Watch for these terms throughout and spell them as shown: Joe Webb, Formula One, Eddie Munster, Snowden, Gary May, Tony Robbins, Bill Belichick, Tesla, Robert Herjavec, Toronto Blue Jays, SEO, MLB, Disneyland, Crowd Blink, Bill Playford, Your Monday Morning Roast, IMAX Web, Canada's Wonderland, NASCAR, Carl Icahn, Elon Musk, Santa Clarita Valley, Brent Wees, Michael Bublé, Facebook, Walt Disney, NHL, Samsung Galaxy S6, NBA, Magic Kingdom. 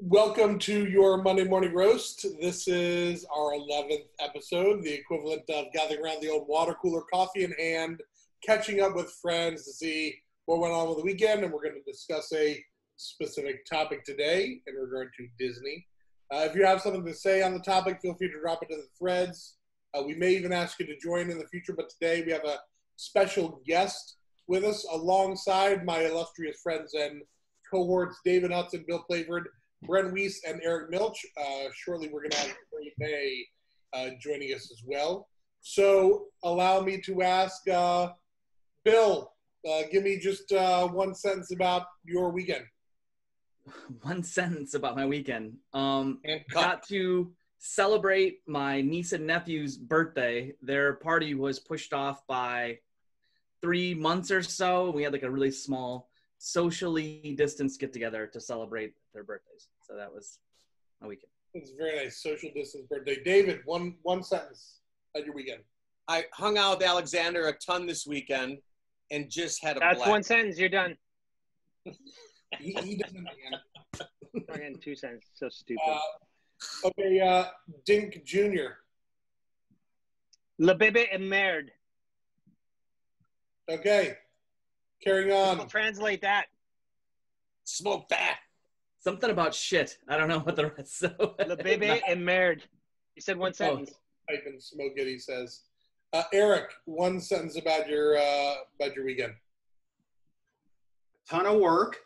Welcome to your Monday Morning Roast. This is our 11th episode, the equivalent of gathering around the old water cooler, coffee in hand, catching up with friends to see what went on over the weekend, and we're going to discuss a specific topic today in regard to Disney. If you have something to say on the topic, feel free to drop it in the threads. We may even ask you to join in the future, but today we have a special guest with us alongside my illustrious friends and cohorts, David Hudson, Bill Playford, Brent Wees, and Eric Miltsch. Shortly, we're going to have Gary May joining us as well. So allow me to ask Bill, give me just one sentence about your weekend. One sentence about my weekend. Got to celebrate my niece and nephew's birthday. Their party was pushed off by 3 months or so. We had like a really small socially distanced get together to celebrate their birthdays. So that was my weekend. It's very nice. Social distance birthday. David, one sentence on your weekend. I hung out with Alexander a ton this weekend and just had a blast. That's one sentence. You're done. He doesn't again. I had 2 cents. So stupid. Okay, Dink Jr. Le bébé et merde. Okay, carrying on. I'll translate that. Smoke that. Something about shit. I don't know what the rest. So. Le bébé et merde. He said one sentence. I can smoke it. He says, Eric, one sentence about your weekend. Ton of work.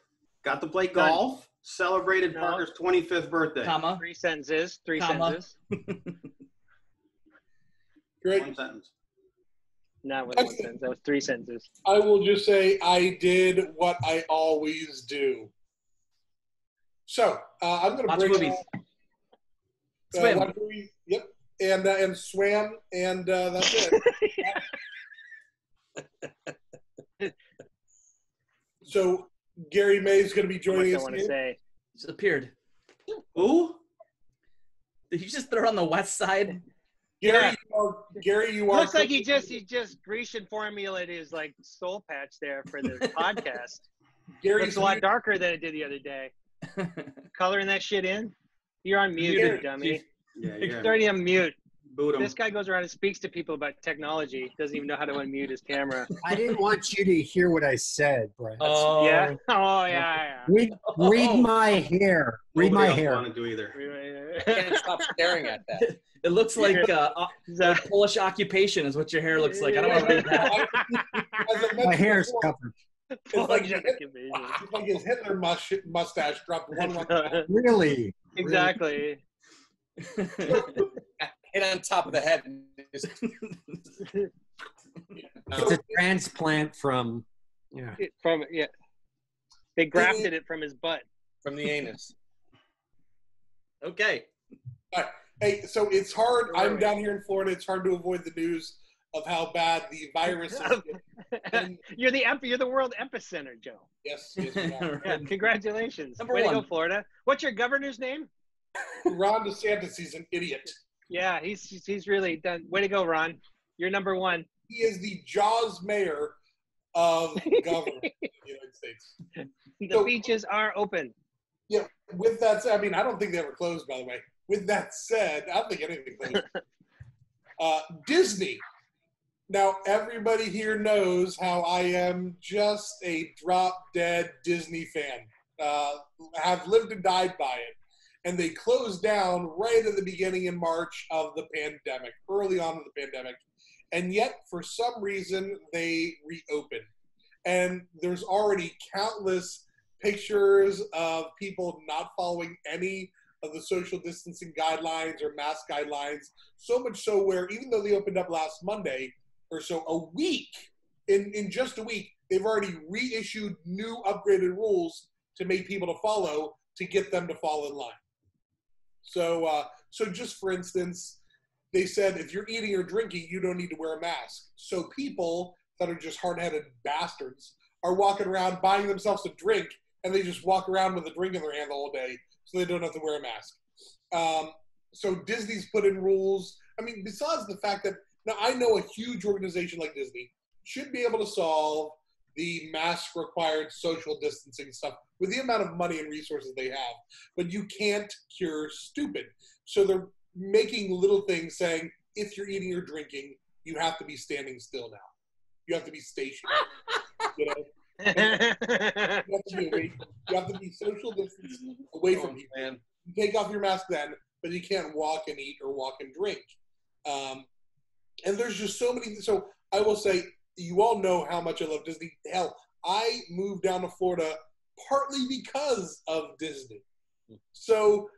Got to play golf. Celebrated partner's 25th birthday. Comma. Three sentences. Great. One sentence. Not with one sentence. That was three sentences. I will just say I did what I always do. So I'm going to bring movies. Swim. Yep. And swam. And that's it. So Gary May is going to be joining us. Just appeared. Who? Did you just throw on the west side? Gary, yeah. You are. Looks like he just Grecian formulated his like soul patch there for the podcast. Gary's looks a lot darker than it did the other day. Coloring that shit in. You're on mute, Gary, dummy. Yeah, you're already on mute. Boot him. This guy goes around and speaks to people about technology. Doesn't even know how to unmute his camera. I didn't want you to hear what I said, Brent. Oh yeah. Oh yeah. Read my hair. Read my hair. I don't want to do either. I can't stop staring at that. It looks like the Polish occupation is what your hair looks like. I don't want to read that. My hair's covered. It's like his Hitler mustache dropped one. Really? Exactly. Hit on top of the head. It's a transplant from, they grafted it from his butt, from the anus. Okay. All right. Hey, so it's hard. I'm down here in Florida. It's hard to avoid the news of how bad the virus is. You're the world epicenter, Joe. Yes. Yeah, congratulations. Way to go, Florida. What's your governor's name? Ron DeSantis. He's an idiot. Yeah, he's really done. Way to go, Ron. You're number one. He is the Jaws mayor of government in the United States. The beaches are open. Yeah, with that said, I mean, I don't think they ever closed, by the way. With that said, I don't think anything closed. Disney. Now, everybody here knows how I am just a drop-dead Disney fan. Have lived and died by it. And they closed down right at the beginning in March of the pandemic, early on in the pandemic. And yet, for some reason, they reopened. And there's already countless pictures of people not following any of the social distancing guidelines or mask guidelines. So much so where, even though they opened up last Monday or so, in just a week, they've already reissued new upgraded rules to make people to follow, to get them to fall in line. So, so just for instance, they said if you're eating or drinking, you don't need to wear a mask. So people that are just hard-headed bastards are walking around buying themselves a drink, and they just walk around with a drink in their hand the whole day, so they don't have to wear a mask. So Disney's put in rules. I mean, besides the fact that now I know a huge organization like Disney should be able to solve the mask required social distancing stuff with the amount of money and resources they have. But you can't cure stupid. So they're making little things saying, if you're eating or drinking, you have to be standing still now. You have to be stationary. You know? You have to be away. You have to be social distance away from people. Man. You take off your mask then, but you can't walk and eat or walk and drink. And there's just so many. So I will say, you all know how much I love Disney. Hell, I moved down to Florida partly because of Disney. So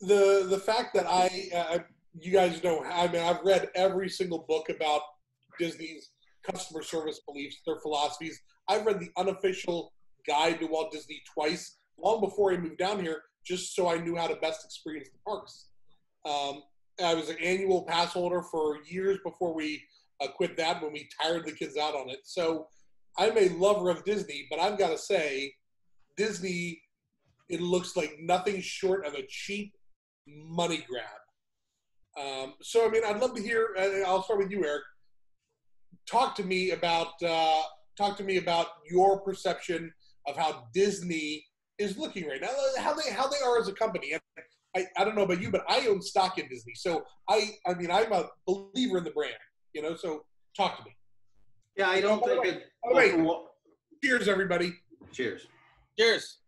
the fact that you guys know, I mean, I've read every single book about Disney's customer service beliefs, their philosophies. I've read the unofficial guide to Walt Disney twice, long before I moved down here, just so I knew how to best experience the parks. I was an annual pass holder for years before we quit that, when we tired the kids out on it. So I'm a lover of Disney, but I've got to say, Disney, it looks like nothing short of a cheap money grab. So, I mean, I'd love to hear, I'll start with you, Eric. Talk to me about your perception of how Disney is looking right now, how they are as a company. And I don't know about you, but I own stock in Disney. So I mean, I'm a believer in the brand, you know, so talk to me. Yeah, I don't think it. All right. Cheers, everybody. Cheers. Cheers.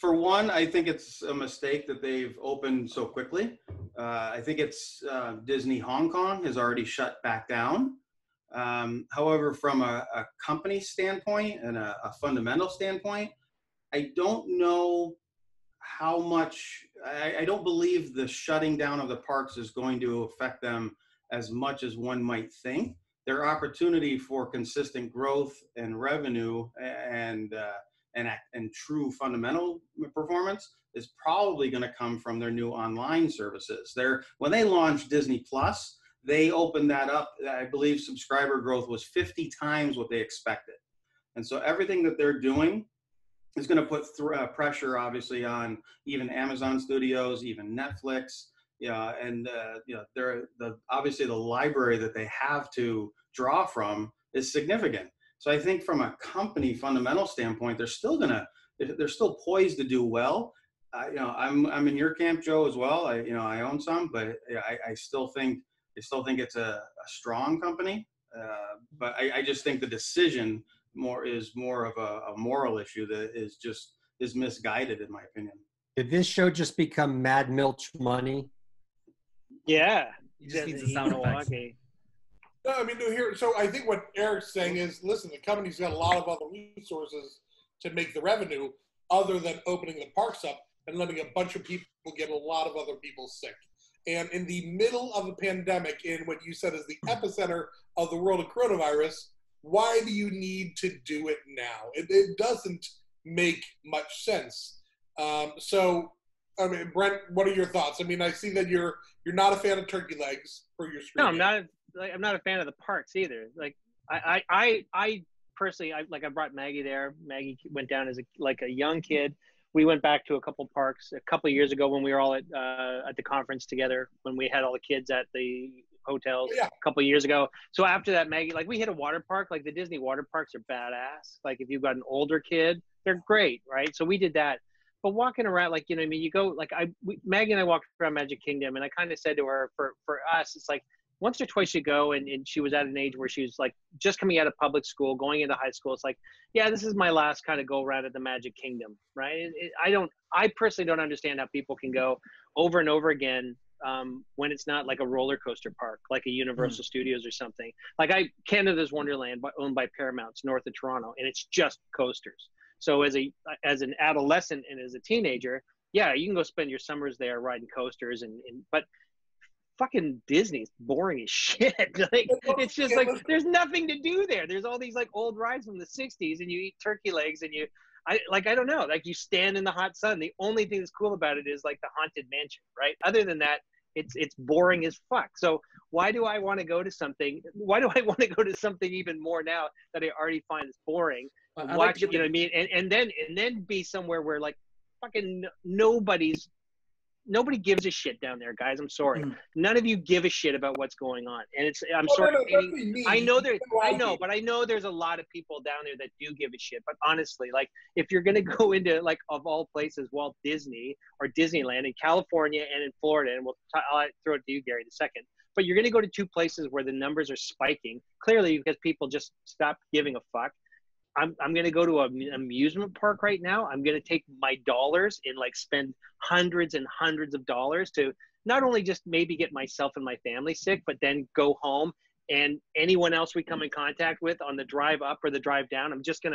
For one, I think it's a mistake that they've opened so quickly. I think it's Disney Hong Kong has already shut back down. However, from a company standpoint and a fundamental standpoint, I don't know how much, I don't believe the shutting down of the parks is going to affect them as much as one might think. Their opportunity for consistent growth and revenue and true fundamental performance is probably going to come from their new online services. When they launched Disney Plus, they opened that up. I believe subscriber growth was 50 times what they expected. And so everything that they're doing is going to put pressure, obviously, on even Amazon Studios, even Netflix. Yeah, and you know, obviously the library that they have to draw from is significant. So I think from a company fundamental standpoint, they're still poised to do well. You know, I'm in your camp, Joe, as well. I own some, but I still think it's a strong company, but I just think the decision is more of a moral issue that is misguided, in my opinion. Did this show just become Mad Miltsch money? Yeah, he just needs the sound effects. No, I mean, here. So I think what Eric's saying is, listen, the company's got a lot of other resources to make the revenue other than opening the parks up and letting a bunch of people get a lot of other people sick. And in the middle of a pandemic, in what you said is the epicenter of the world of coronavirus, why do you need to do it now? It doesn't make much sense. So, I mean, Brent, what are your thoughts? I mean, I see that you're not a fan of turkey legs for your screen. No, I'm not a fan of the parks either. Like, I personally, I brought Maggie there. Maggie went down as a young kid. We went back to a couple parks a couple years ago when we were all at the conference together, when we had all the kids at the hotels a couple years ago. So after that, Maggie, like, we hit a water park. Like, the Disney water parks are badass. Like, if you've got an older kid, they're great, right? So we did that. But walking around, like, you know what I mean? You go, like, Maggie and I walked around Magic Kingdom, and I kind of said to her, for us, it's like, once or twice you go, and she was at an age where she was, like, just coming out of public school, going into high school. It's like, yeah, this is my last kind of go around at the Magic Kingdom, right? I personally don't understand how people can go over and over again when it's not like a roller coaster park, like a Universal Studios or something. Like, Canada's Wonderland, owned by Paramount's north of Toronto, and it's just coasters. So as an adolescent and as a teenager, yeah, you can go spend your summers there riding coasters, but fucking Disney's boring as shit. Like, it's just like, there's nothing to do there. There's all these like old rides from the 60s, and you eat turkey legs, and I don't know, like, you stand in the hot sun. The only thing that's cool about it is like the Haunted Mansion, right? Other than that, it's boring as fuck. So why do I want to go to something even more now that I already find is boring? Watch, like, you know what I mean? And then be somewhere where, like, fucking nobody's nobody gives a shit down there, guys. I'm sorry. None of you give a shit about what's going on. And it's, I know, but I know there's a lot of people down there that do give a shit. But honestly, like, if you're going to go into, like, of all places, Walt Disney or Disneyland in California and in Florida, and I'll throw it to you, Gary, in a second. But you're going to go to two places where the numbers are spiking, clearly because people just stopped giving a fuck. I'm going to go to an amusement park right now. I'm going to take my dollars and, like, spend hundreds and hundreds of dollars to not only just maybe get myself and my family sick, but then go home, and anyone else we come in contact with on the drive up or the drive down, I'm just going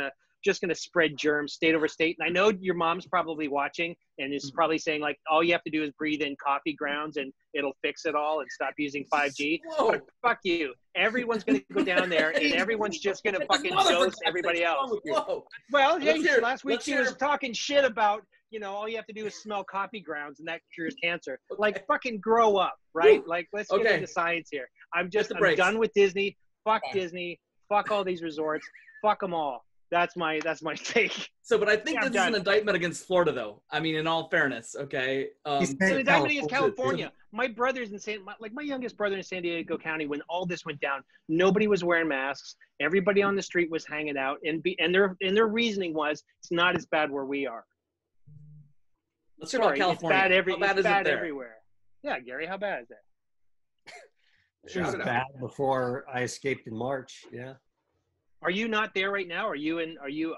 to spread germs state over state. And I know your mom's probably watching and is probably saying, like, all you have to do is breathe in coffee grounds and it'll fix it all, and stop using 5G. Whoa. But fuck you. Everyone's going to go down there and everyone's just going to fucking dose everybody else. Whoa. Well, yeah, last week she was talking shit about, you know, all you have to do is smell coffee grounds and that cures cancer. Okay. Like, fucking grow up, right? Woo. Like, let's get into science here. I'm done with Disney. Fuck Disney. Fuck all these resorts. Fuck them all. That's my take. So, but I think this is an indictment against Florida, though. I mean, in all fairness, okay? It's an indictment against California. My brother's in my youngest brother in San Diego County, when all this went down, nobody was wearing masks. Everybody on the street was hanging out, and their reasoning was, it's not as bad where we are. Let's hear about California. It's bad, everywhere. Yeah, Gary, how bad is that? It was bad before I escaped in March, yeah. Are you not there right now? Are you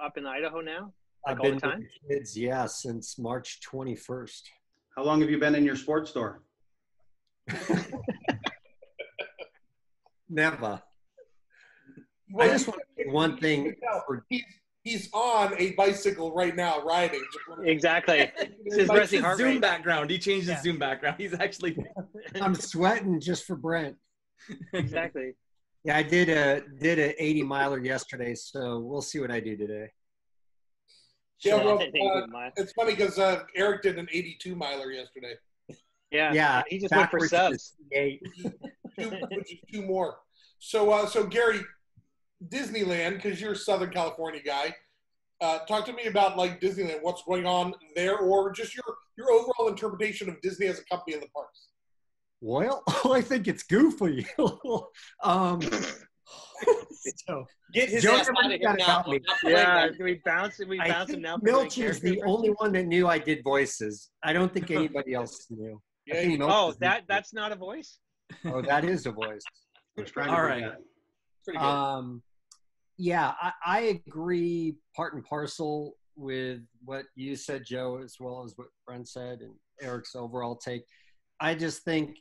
up in Idaho now? Like, I've been all the time? With the kids, yeah, since March 21st. How long have you been in your sports store? Never. Well, I just want to say one thing. He's on a bicycle right now, riding. Exactly. It's like his Zoom background. He changed his Zoom background. He's actually. I'm sweating just for Brent. Exactly. Yeah, I did a 80-miler yesterday, so we'll see what I do today. Yeah, well, it's funny because Eric did an 82-miler yesterday. Yeah, he just went for subs. Two more. So Gary, Disneyland, because you're a Southern California guy, talk to me about, like, Disneyland. What's going on there, or just your overall interpretation of Disney as a company in the parks? Well, I think it's goofy. So get his ass out of here now. Yeah, we bounce him now. Miltsch is the only one that knew I did voices. I don't think anybody else knew. Yeah, that's not a voice? Oh, that is a voice. All right. Pretty good. Yeah, I agree part and parcel with what you said, Joe, as well as what Brent said and Eric's overall take. I just think,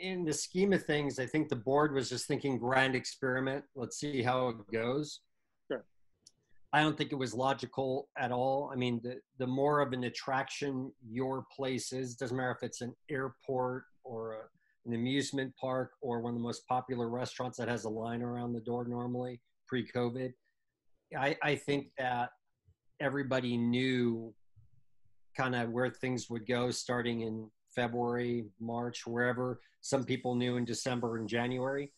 in the scheme of things, I think the board was just thinking grand experiment. Let's see how it goes. Sure. I don't think it was logical at all. I mean, the more of an attraction your place is, doesn't matter if it's an airport or an amusement park or one of the most popular restaurants that has a line around the door normally pre-COVID. I think that everybody knew kind of where things would go starting in February, March, wherever. Some people knew in December and January.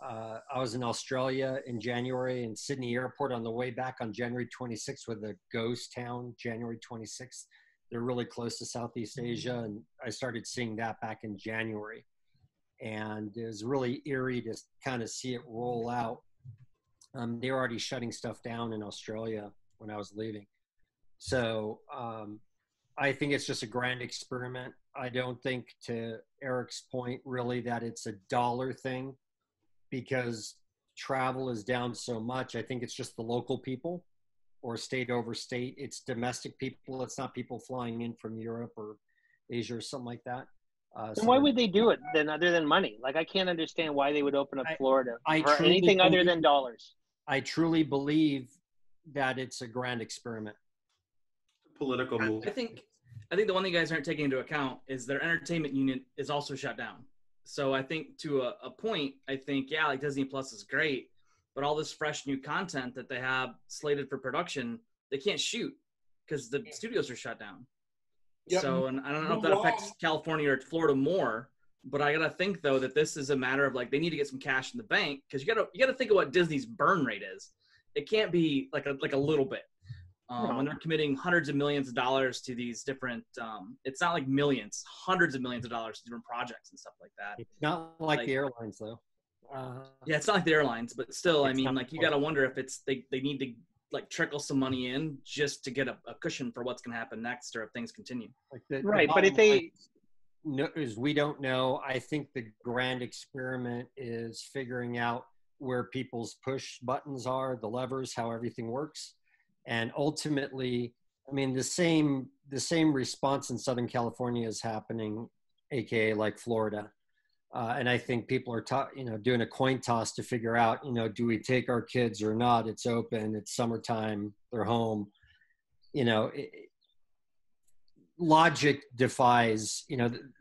I was in Australia in January, in Sydney Airport on the way back on January 26th with a ghost town, January 26th. They're really close to Southeast Asia, and I started seeing that back in January. And it was really eerie to kind of see it roll out. They were already shutting stuff down in Australia when I was leaving. So I think it's just a grand experiment. I don't think, to Eric's point, really that it's a dollar thing, because travel is down so much. I think it's just the local people or state over state. It's domestic people. It's not people flying in from Europe or Asia or something like that. So why would they do it then, other than money? Like, I can't understand why they would open up Florida for anything other than dollars. I truly believe that it's a grand experiment. Political move. I think the one thing you guys aren't taking into account is their entertainment unit is also shut down. So I think to a point, I think, yeah, like Disney Plus is great, but all this fresh new content that they have slated for production, they can't shoot because the studios are shut down. Yep. So, and I don't know if that affects California or Florida more, but I gotta think, though, that this is a matter of, like, they need to get some cash in the bank, because you gotta think of what Disney's burn rate is. It can't be like a little bit. when they're committing hundreds of millions of dollars to these different, it's not like millions, hundreds of millions of dollars to different projects and stuff like that. It's not like the airlines though. Yeah, it's not like the airlines, but still, I mean, like you got to wonder if it's, they need to like trickle some money in just to get a cushion for what's going to happen next or if things continue. Like the, right. The but if they, no, is we don't know. I think the grand experiment is figuring out where people's push buttons are, the levers, how everything works. And ultimately, I mean, the same response in Southern California is happening, AKA like Florida. And I think people are, doing a coin toss to figure out, do we take our kids or not? It's open, it's summertime, they're home. You know, logic defies,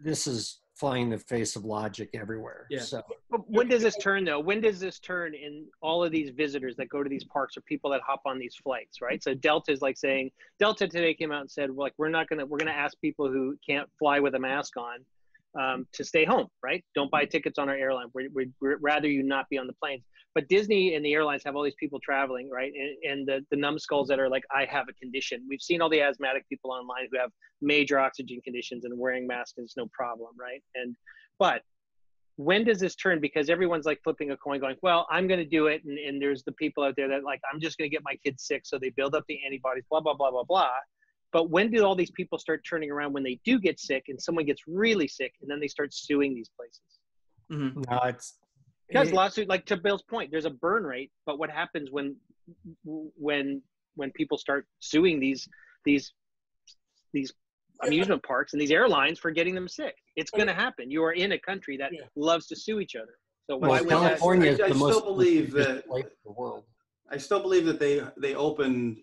this is flying in the face of logic everywhere. Yeah. So. But when does this turn though? When does this turn in all of these visitors that go to these parks or people that hop on these flights, right? So Delta is like saying, Delta today came out and said, well, like, we're going to ask people who can't fly with a mask on to stay home, right? Don't buy tickets on our airline. We'd rather you not be on the planes. But Disney and the airlines have all these people traveling, right? And the numbskulls that are like, I have a condition. We've seen all the asthmatic people online who have major oxygen conditions and wearing masks is no problem, right? But when does this turn? Because everyone's like flipping a coin going, well, I'm going to do it. And there's the people out there that like, I'm just going to get my kids sick. So they build up the antibodies, blah, blah, blah, blah, blah. But when do all these people start turning around when they do get sick and someone gets really sick and then they start suing these places? Mm-hmm. No, because lawsuit, like to Bill's point, there's a burn rate, but what happens when people start suing these amusement parks and these airlines for getting them sick? It's going to happen. You are in a country that loves to sue each other. So why would California is the most prestigious place in the world. I still believe that they opened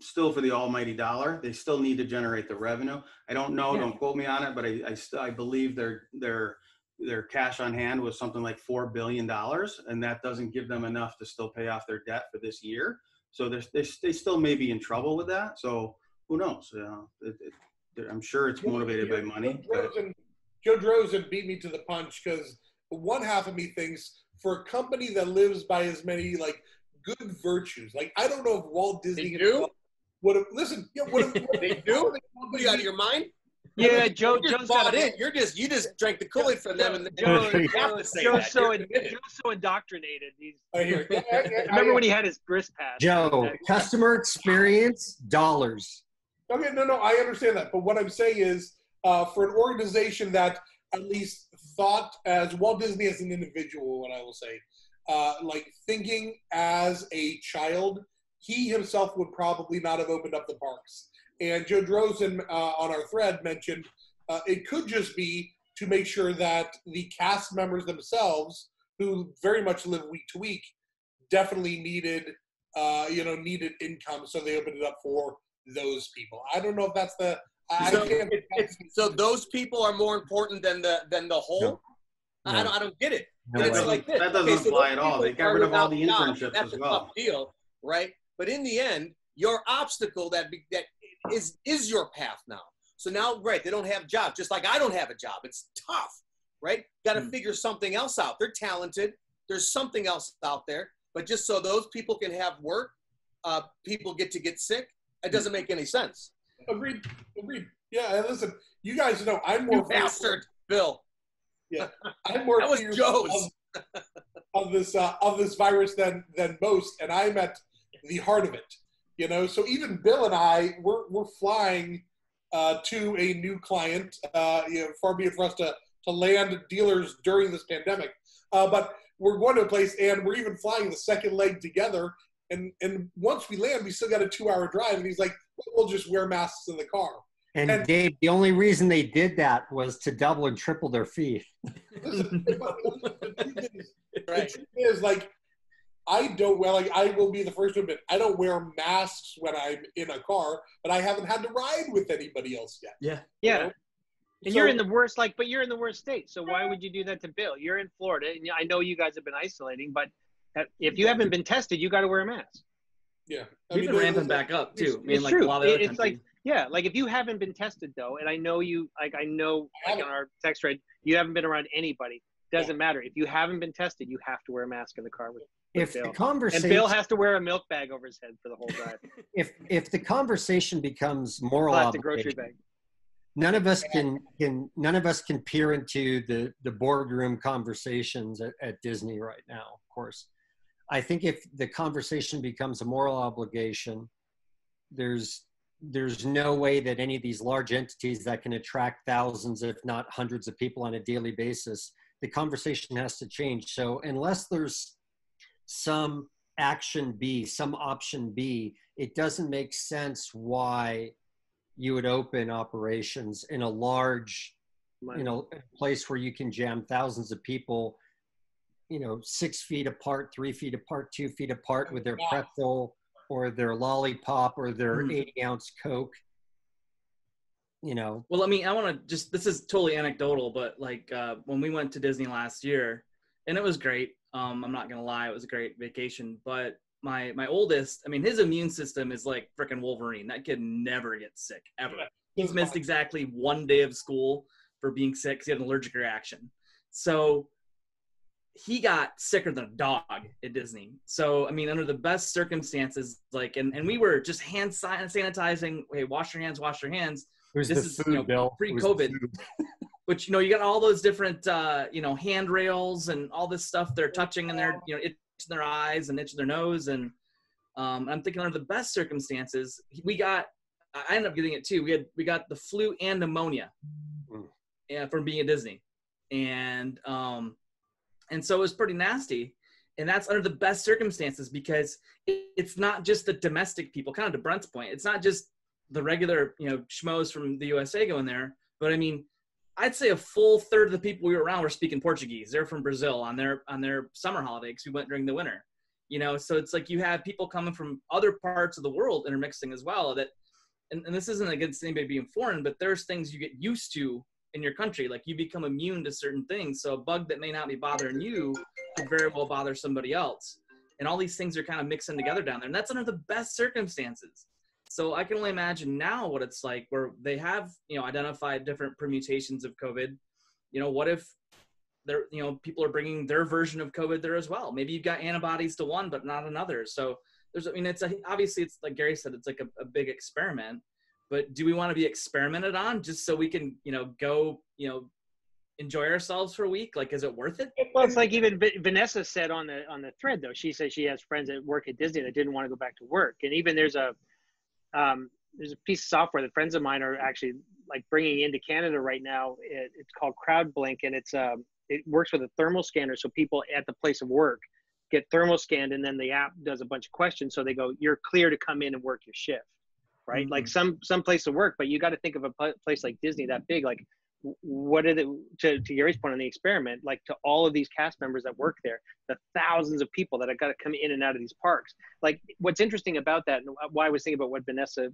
still for the almighty dollar. They still need to generate the revenue. I don't know. Yeah. Don't quote me on it, but I believe their cash on hand was something like $4 billion, and that doesn't give them enough to still pay off their debt for this year. So they still may be in trouble with that. So who knows? I'm sure it's motivated by money. Joe Drozen beat me to the punch because one half of me thinks for a company that lives by as many like good virtues, like I don't know if Walt Disney would have listened. Yeah, they do? What are you out of your mind? Yeah, Joe's bought in. You just drank the Kool-Aid for them, and Joe's so indoctrinated. Remember when he had his grist pass? Joe, customer experience, dollars. Okay, no, I understand that, but what I'm saying is, for an organization that at least thought as Walt Disney as an individual, what I will say, like thinking as a child, he himself would probably not have opened up the parks. And Joe Drozen on our thread mentioned it could just be to make sure that the cast members themselves, who very much live week to week, definitely needed income, so they opened it up for those people. I don't know if that's the. So those people are more important than the whole. No. No. I don't get it. No, it's like this. That doesn't apply at all. They got rid of all the internships as well. That's a tough deal, right? But in the end, your obstacle that is your path now. So now, right, they don't have jobs. Just like I don't have a job. It's tough, right? Got to figure something else out. They're talented. There's something else out there. But just so those people can have work, people get sick. It doesn't make any sense. Agreed. Yeah, and listen, you guys know I'm more. You bastard, Bill. Yeah, I'm more fearful of this virus than most, and I'm at the heart of it. So even Bill and I, we're flying to a new client. Far be it for us to land dealers during this pandemic, but we're going to a place, and we're even flying the second leg together. And once we land, we still got a 2-hour drive. And he's like, we'll just wear masks in the car. And Dave, the only reason they did that was to double and triple their fee. Listen, the truth is, like, I will be the first to admit, I don't wear masks when I'm in a car, but I haven't had to ride with anybody else yet. Yeah. Yeah. And so, you're in the worst state. So why would you do that to Bill? You're in Florida, and I know you guys have been isolating, but if you haven't been tested, you got to wear a mask. Yeah. We've been ramping back up, too. It's true. It's like, yeah, like if you haven't been tested, though, and I know you, like I know like on our text thread, you haven't been around anybody. Doesn't matter. If you haven't been tested, you have to wear a mask in the car with you. If the conversation, and Bill has to wear a milk bag over his head for the whole drive. If the conversation becomes moral obligation, none of us can peer into the boardroom conversations at Disney right now. Of course, I think if the conversation becomes a moral obligation, there's no way that any of these large entities that can attract thousands, if not hundreds of people on a daily basis, the conversation has to change. So unless there's some action B, some option B, it doesn't make sense why you would open operations in a large, you know, place where you can jam thousands of people, you know, 6 feet apart, 3 feet apart, 2 feet apart with their pretzel or their lollipop or their 80-ounce Coke, you know. Well, I mean, I want to just, this is totally anecdotal, but like when we went to Disney last year, and it was great. I'm not going to lie, it was a great vacation, but my oldest, I mean, his immune system is like freaking Wolverine. That kid never gets sick, ever. He's missed exactly 1 day of school for being sick because he had an allergic reaction. So he got sicker than a dog at Disney. So, I mean, under the best circumstances, like, and we were just hand sanitizing, hey, wash your hands, wash your hands. This is, food, you know, Bill. Pre-COVID. Which, you know, you got all those different, you know, handrails and all this stuff they're touching and they're, you know, itching their eyes and itching their nose. And I'm thinking under the best circumstances, I ended up getting it too. We got the flu and pneumonia from being at Disney. And so it was pretty nasty. And that's under the best circumstances because it's not just the domestic people, kind of to Brent's point. It's not just the regular, you know, schmoes from the USA going there. But I mean, I'd say a full third of the people we were around were speaking Portuguese. They're from Brazil on their summer holiday because we went during the winter, you know. So it's like you have people coming from other parts of the world intermixing as well. That, and this isn't against anybody being foreign, but there's things you get used to in your country, like you become immune to certain things. So a bug that may not be bothering you could very well bother somebody else, and all these things are kind of mixing together down there. And that's under the best circumstances. So I can only imagine now what it's like where they have, you know, identified different permutations of COVID. You know, what if there, you know, people are bringing their version of COVID there as well? Maybe you've got antibodies to one, but not another. So there's, I mean, it's a, obviously it's like Gary said, it's like a big experiment, but do we want to be experimented on just so we can, you know, go, you know, enjoy ourselves for a week? Like, is it worth it? Well, it's like even Vanessa said on the thread though, she said she has friends that work at Disney that didn't want to go back to work. And even there's a piece of software that friends of mine are actually like bringing into Canada right now. It's called Crowd Blink, and it works with a thermal scanner. So people at the place of work get thermal scanned, and then the app does a bunch of questions. So they go, "You're clear to come in and work your shift," right? Mm-hmm. Like some place to work, but you got to think of a place like Disney that big. Like, what are the to Gary's point on the experiment? Like to all of these cast members that work there, the thousands of people that have got to come in and out of these parks. Like, what's interesting about that, and why I was thinking about what Vanessa's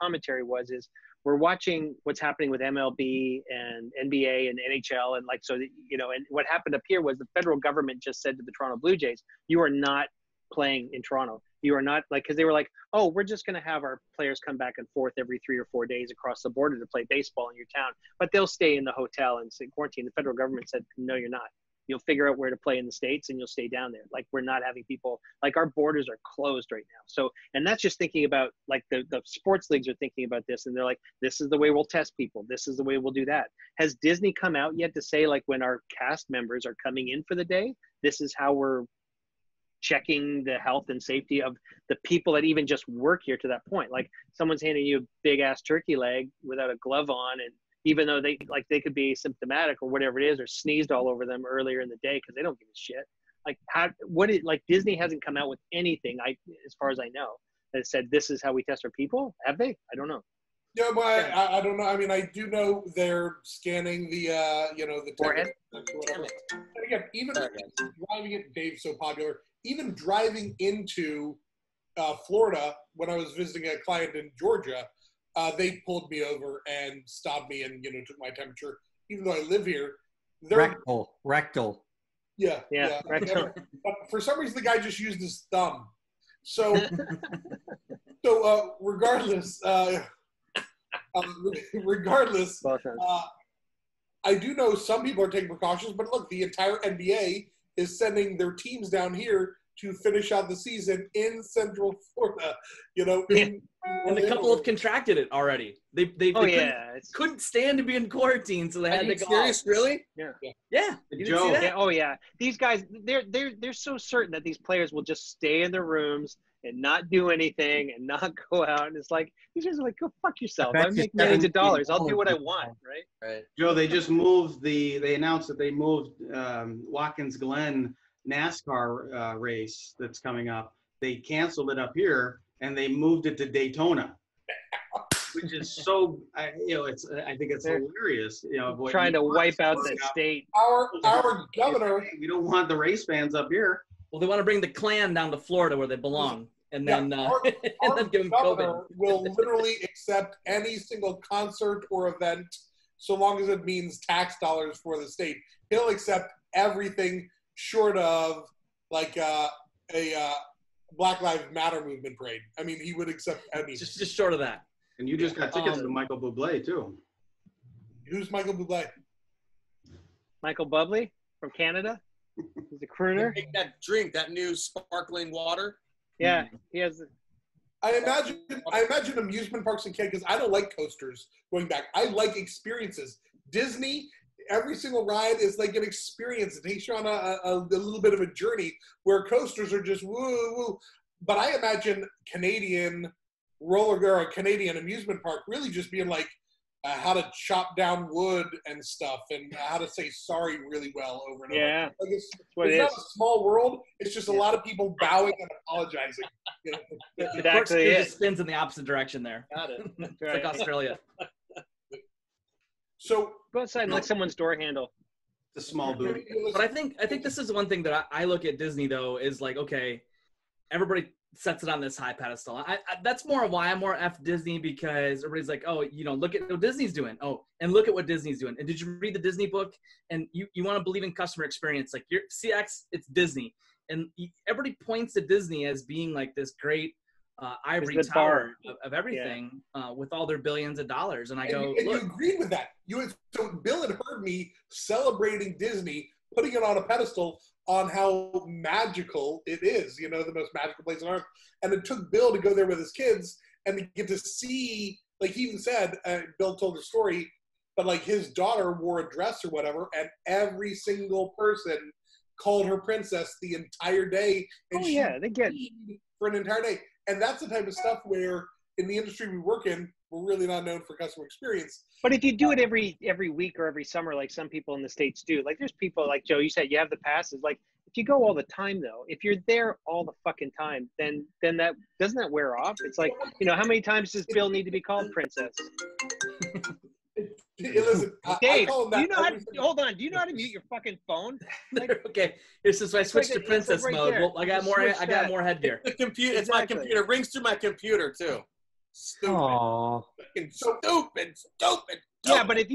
commentary was, is we're watching what's happening with MLB and NBA and NHL, and like so that, you know. And what happened up here was the federal government just said to the Toronto Blue Jays, "You are not playing in Toronto. You are not," like, because they were like, "Oh, we're just going to have our players come back and forth every 3 or 4 days across the border to play baseball in your town, but they'll stay in the hotel and stay quarantined." The federal government said, "No, you're not. You'll figure out where to play in the States and you'll stay down there. Like, we're not having people, like our borders are closed right now." So, and that's just thinking about like the sports leagues are thinking about this, and they're like, "This is the way we'll test people. This is the way we'll do that." Has Disney come out yet to say, like, when our cast members are coming in for the day, this is how we're checking the health and safety of the people that even just work here? To that point, like, someone's handing you a big ass turkey leg without a glove on, and even though they could be symptomatic or whatever it is, or sneezed all over them earlier in the day because they don't give a shit. Like, Disney hasn't come out with anything, as far as I know, that said this is how we test our people. Have they? I don't know. Yeah, well, I don't know. I mean, I do know they're scanning the, you know, the forehead. Whatever. And again, even driving it, Dave's so popular. Even driving into Florida, when I was visiting a client in Georgia, they pulled me over and stopped me and, you know, took my temperature. Even though I live here, rectal. Yeah. Rectal. But for some reason, the guy just used his thumb. So, regardless. I do know some people are taking precautions, but look, the entire NBA is sending their teams down here to finish out the season in Central Florida, you know. And a couple have contracted it already. They couldn't stand to be in quarantine, so they had to go. Serious, really? Yeah. Joe. Yeah, oh yeah. These guys, they're so certain that these players will just stay in their rooms and not do anything and not go out. And it's like, these guys are like, go fuck yourself. I make millions of dollars. I'll do what I want, right? Right. Joe, they just moved they announced that they moved Watkins Glen NASCAR race that's coming up. They canceled it up here and they moved it to Daytona, which is so I think it's hilarious. You know, trying to wipe out the state. Our governor. We don't want the race fans up here. Well, they want to bring the Klan down to Florida where they belong, and then give them COVID. Will literally accept any single concert or event so long as it means tax dollars for the state. He'll accept everything short of like a Black Lives Matter movement parade. I mean, he would accept anything. Just short of that. And you just got tickets to Michael Bublé too. Who's Michael Bublé? Michael Bublé from Canada. He's a crooner. Make that drink, that new sparkling water. Yeah, he has. I imagine amusement parks in Canada, because I don't like coasters going back. I like experiences. Disney. Every single ride is like an experience. It takes you on a little bit of a journey, where coasters are just woo. But I imagine Canadian amusement park really just being like how to chop down wood and stuff, and how to say sorry really well over and over. Yeah, like it's not a small world. It's just a lot of people bowing and apologizing. You know? It just spins in the opposite direction there. Got it. It's like Australia. So go outside and lick someone's door handle. It's a small booty. But I think this is one thing that I look at Disney though, is like, okay, everybody sets it on this high pedestal. That's more why I'm more F Disney, because everybody's like, oh, you know, look at what Disney's doing. Oh, and look at what Disney's doing. And did you read the Disney book? And you want to believe in customer experience. Like your CX, it's Disney. And everybody points to Disney as being like this great ivory tower of everything, with all their billions of dollars, and you agreed with that. So Bill had heard me celebrating Disney, putting it on a pedestal on how magical it is. You know, the most magical place on earth. And it took Bill to go there with his kids and to get to see. Like he even said, Bill told the story, but like his daughter wore a dress or whatever, and every single person called her princess the entire day. And they get for an entire day. And that's the type of stuff where, in the industry we work in, we're really not known for customer experience. But if you do it every week or every summer, like some people in the States do, like there's people like Joe, you said you have the passes. Like if you go all the time though, if you're there all the fucking time, then that doesn't that wear off? It's like, you know, how many times does Bill need to be called princess? Listen, Dave, do you know how to mute your fucking phone? Like, okay, so I switched to princess mode. Well, I got more headgear. It's my computer. It rings through my computer too. Stupid. Aww. Fucking stupid. Yeah, but if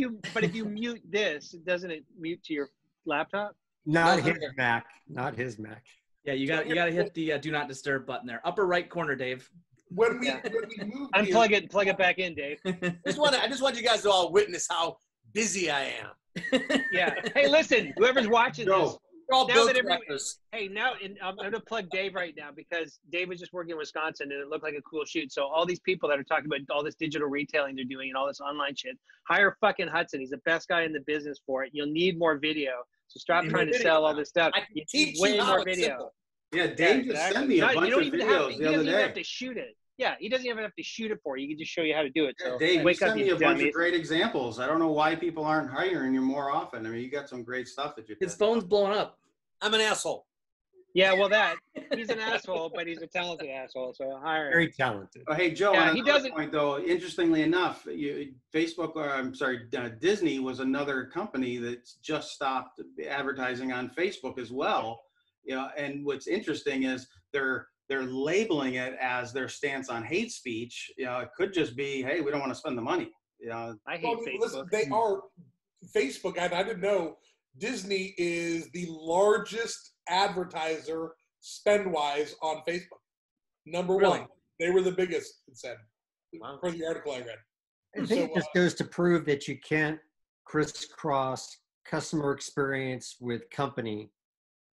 you mute this, doesn't it mute to your laptop? Not his Mac. Yeah, you gotta hit the do not disturb button there, upper right corner, Dave. When we moved here, plug it back in, Dave. I just want you guys to all witness how busy I am. Yeah. Hey, listen, whoever's watching this, all now that I'm going to plug Dave right now, because Dave was just working in Wisconsin and it looked like a cool shoot. So all these people that are talking about all this digital retailing they're doing and all this online shit, hire fucking Hudson. He's the best guy in the business for it. You'll need more video. So stop trying to sell all this stuff. I can teach way you more video. Simple. Yeah, Dave just sent me a bunch of videos the other day. You don't even have to shoot it. Yeah, he doesn't even have to shoot it for you. He can just show you how to do it. So yeah, Dave, wake you sent me a bunch of great examples. I don't know why people aren't hiring you more often. I mean, you got some great stuff that you did. His phone's blown up. I'm an asshole. Yeah, well, he's an asshole, but he's a talented asshole, so hire him. Very talented. Oh, hey, Joe, on another point, though, interestingly enough, Disney was another company that just stopped advertising on Facebook as well. You know, and what's interesting is they're labeling it as their stance on hate speech. You know, it could just be, hey, we don't want to spend the money. You know, Facebook. Listen, they are Facebook. I didn't know Disney is the largest advertiser spend wise on Facebook. Number one, they were the biggest. It said for the article I read. I think it just goes to prove that you can't crisscross customer experience with company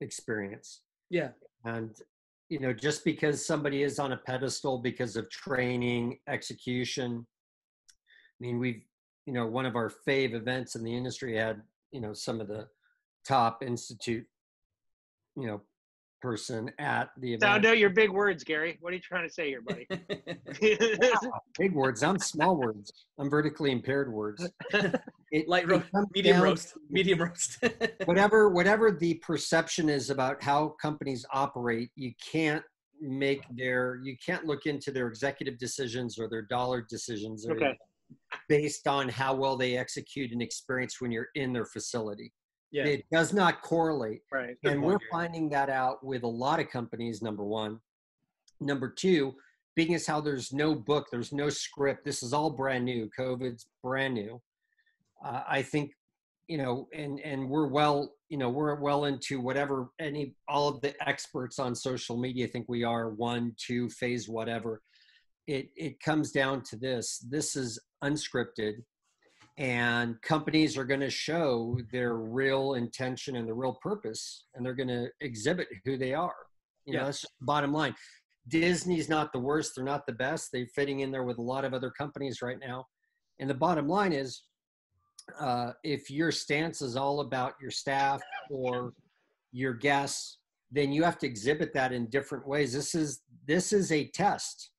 experience. Yeah, and you know, just because somebody is on a pedestal because of training, execution. I mean, we've, you know, one of our fave events in the industry had, you know, some of the top institute, you know, person at the event. Sound out your big words, Gary. What are you trying to say here, buddy? Wow, big words. I'm small words. I'm vertically impaired words. Medium roast. Whatever the perception is about how companies operate, you can't look into their executive decisions or their dollar decisions based on how well they execute an experience when you're in their facility. Yeah. It does not correlate. Right. And we're finding that out with a lot of companies, number one. Number two, being as how there's no book, there's no script. This is all brand new. COVID's brand new. I think, you know, and we're well, you know, we're well into whatever all of the experts on social media think we are, 1, 2 phase, whatever. It comes down to this. This is unscripted. And companies are going to show their real intention and the real purpose, and they're going to exhibit who they are. You know, that's just the bottom line. Disney's not the worst. They're not the best. They're fitting in there with a lot of other companies right now. And the bottom line is, if your stance is all about your staff or your guests, then you have to exhibit that in different ways. This is a test.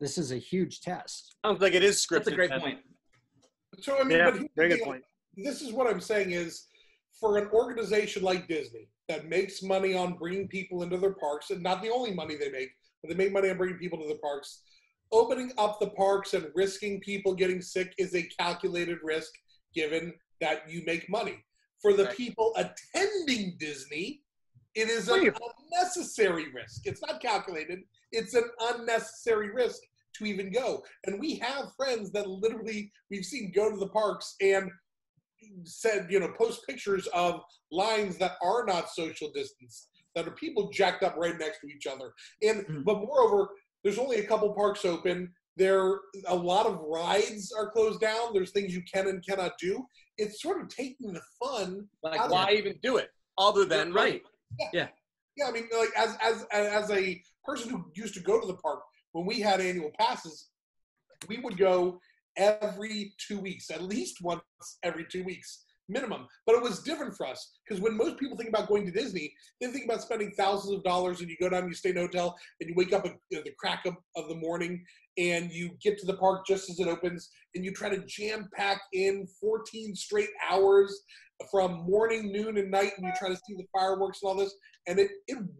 This is a huge test. I don't think it is scripted. That's a great point. So, I mean, this is what I'm saying is, for an organization like Disney that makes money on bringing people into their parks, and not the only money they make, but they make money on bringing people to the parks, opening up the parks and risking people getting sick is a calculated risk, given that you make money. For the people attending Disney, it is an unnecessary risk. It's not calculated. It's an unnecessary risk to even go. And we have friends that literally we've seen go to the parks and said, you know, post pictures of lines that are not social distanced, that are people jacked up right next to each other. And but moreover, there's only a couple parks open. A lot of rides are closed down. There's things you can and cannot do. It's sort of taking the fun. Like, why even do it other than Yeah, I mean, like as a person who used to go to the park, when we had annual passes, we would go every 2 weeks, at least once every 2 weeks minimum. But it was different for us because when most people think about going to Disney, they think about spending thousands of dollars and you go down, you stay in a hotel, and you wake up at the crack of the morning and you get to the park just as it opens and you try to jam pack in 14 straight hours from morning, noon, and night, and you try to see the fireworks and all this, and it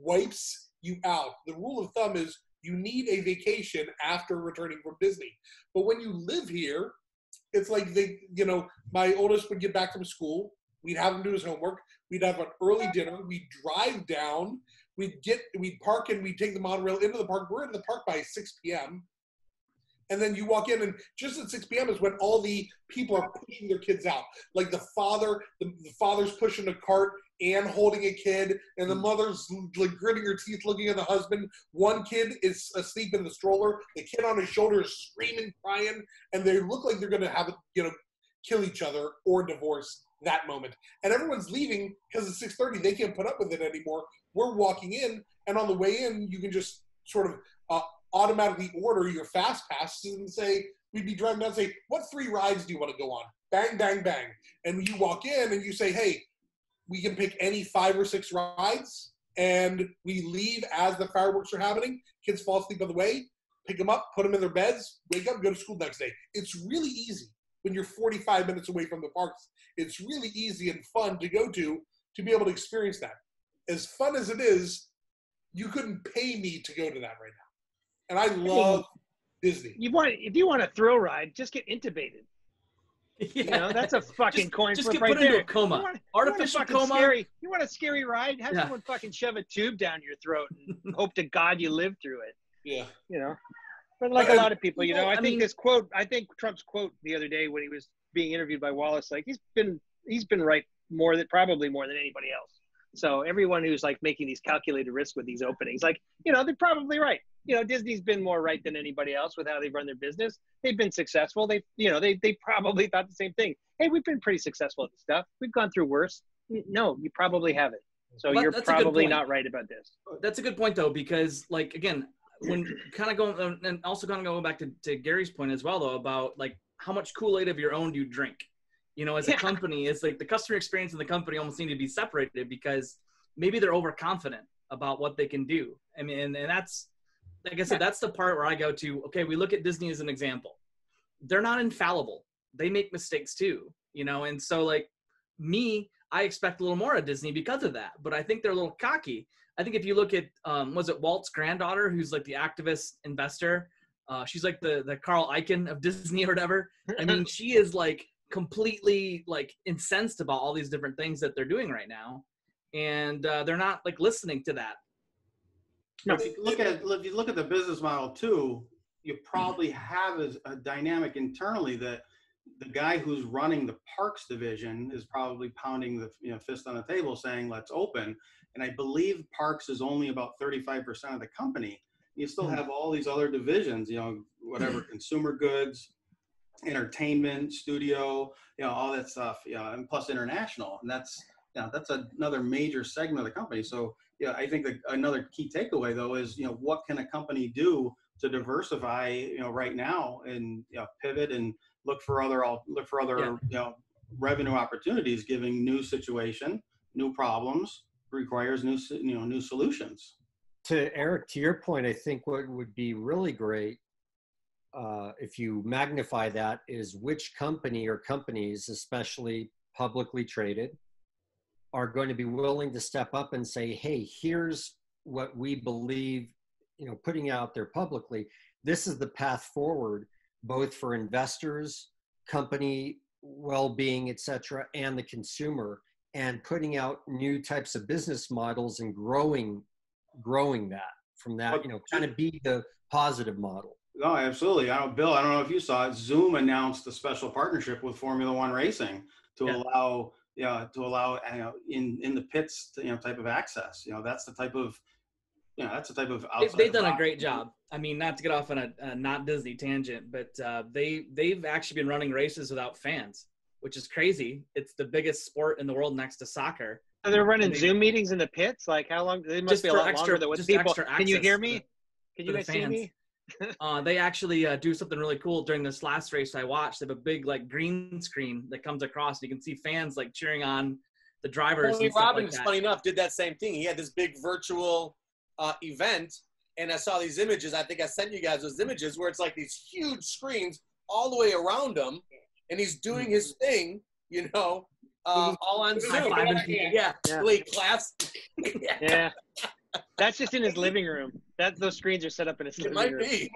wipes you out. The rule of thumb is you need a vacation after returning from Disney. But when you live here, it's like my oldest would get back from school. We'd have him do his homework. We'd have an early dinner. We'd drive down. We'd park and we'd take the monorail into the park. We're in the park by 6 p.m. And then you walk in, and just at 6 p.m. is when all the people are pushing their kids out. Like the father's pushing a cart and holding a kid, and the mother's like gritting her teeth looking at the husband. One kid is asleep in the stroller. The kid on his shoulder is screaming, crying, and they look like they're going to have, kill each other or divorce that moment. And everyone's leaving because it's 6:30. They can't put up with it anymore. We're walking in, and on the way in, you can just sort of automatically order your fast passes and say, we'd be driving down and say, what 3 rides do you want to go on? Bang, bang, bang. And you walk in and you say, hey, we can pick any 5 or 6 rides, and we leave as the fireworks are happening. Kids fall asleep on the way, pick them up, put them in their beds, wake up, go to school the next day. It's really easy when you're 45 minutes away from the parks. It's really easy and fun to go to be able to experience that. As fun as it is, you couldn't pay me to go to that right now. And I love Disney. If you want a thrill ride, just get intubated. Yeah. You know, that's a fucking coin flip right there. Just get put into a coma. Artificial coma. You want a scary ride? Have someone fucking shove a tube down your throat and hope to God you live through it. Yeah. You know, but like a lot of people, I think Trump's quote the other day when he was being interviewed by Wallace, like he's been right probably more than anybody else. So everyone who's like making these calculated risks with these openings, like, you know, they're probably right. You know, Disney's been more right than anybody else with how they run their business. They've been successful. They probably thought the same thing. Hey, we've been pretty successful at this stuff. We've gone through worse. No, you probably haven't. So you're probably not right about this. That's a good point though, because like, again, when kind of going, and also kind of going back to Gary's point as well though, about like how much Kool-Aid of your own do you drink? You know, as a company, it's like the customer experience and the company almost need to be separated, because maybe they're overconfident about what they can do. I mean, and that's, like I said, that's the part where I go to, okay, we look at Disney as an example. They're not infallible. They make mistakes too, you know? And so like me, I expect a little more of Disney because of that, but I think they're a little cocky. I think if you look at, was it Walt's granddaughter, who's like the activist investor? She's like the Carl Icahn of Disney or whatever. I mean, she is like completely like incensed about all these different things that they're doing right now. And they're not like listening to that. No, if you look at the business model too, you probably have a dynamic internally that the guy who's running the parks division is probably pounding the fist on the table saying, let's open. And I believe parks is only about 35% of the company. You still have all these other divisions, you know, whatever, consumer goods, entertainment, studio, you know, all that stuff, you know, and plus international. And that's another major segment of the company. So yeah, I think another key takeaway though is, you know, what can a company do to diversify, you know, right now, and you know, pivot and look for other you know, revenue opportunities, giving new situation, new problems requires new, you know, new solutions. To Eric, to your point, I think what would be really great if you magnify that is which company or companies, especially publicly traded, are going to be willing to step up and say, hey, here's what we believe, you know, putting out there publicly, this is the path forward, both for investors, company well-being, et cetera, and the consumer, and putting out new types of business models and growing that from that, you know, kind of be the positive model. No, absolutely. Bill, I don't know if you saw it. Zoom announced a special partnership with Formula One Racing to allow in the pits to, you know, type of access. You know, that's the type of, you know, that's the type of outside. They've done a great job. I mean, not to get off on a not Disney tangent, but they've actually been running races without fans, which is crazy. It's the biggest sport in the world next to soccer. And they're running Zoom meetings in the pits. Like, how long? They must be a lot longer than with people. Can you hear me? Can you guys see me? They actually do something really cool during this last race I watched. They have a big like green screen that comes across, and you can see fans like cheering on the drivers. Tony Robbins, funny enough, did that same thing. He had this big virtual event, and I saw these images. I think I sent you guys those images where it's like these huge screens all the way around him, and he's doing his thing, you know, all on Zoom. Class. Yeah. That's just in his living room. Those screens are set up in his living room. It